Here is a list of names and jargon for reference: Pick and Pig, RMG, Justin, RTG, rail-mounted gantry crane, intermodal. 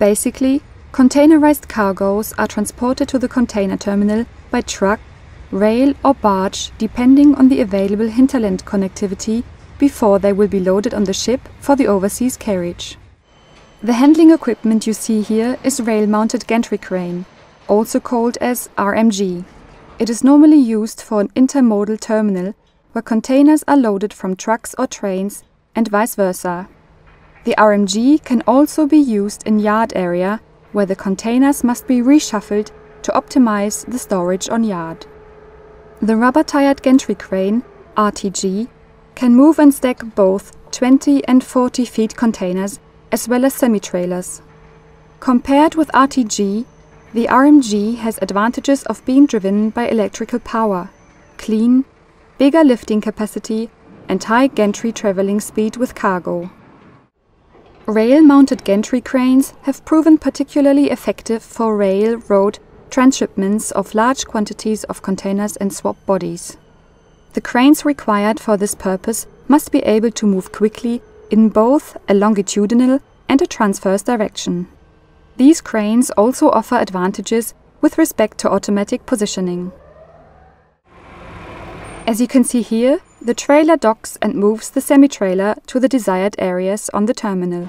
Basically, containerized cargoes are transported to the container terminal by truck, rail or barge, depending on the available hinterland connectivity, before they will be loaded on the ship for the overseas carriage. The handling equipment you see here is rail-mounted gantry crane, also called as RMG. It is normally used for an intermodal terminal where containers are loaded from trucks or trains and vice versa. The RMG can also be used in yard area where the containers must be reshuffled to optimize the storage on yard. The rubber-tired gantry crane, RTG, can move and stack both 20 and 40 feet containers as well as semi-trailers. Compared with RTG, the RMG has advantages of being driven by electrical power, clean, bigger lifting capacity and high gantry traveling speed with cargo. Rail-mounted gantry cranes have proven particularly effective for rail, road, transshipments of large quantities of containers and swap bodies. The cranes required for this purpose must be able to move quickly in both a longitudinal and a transverse direction. These cranes also offer advantages with respect to automatic positioning. As you can see here, the trailer docks and moves the semi-trailer to the desired areas on the terminal.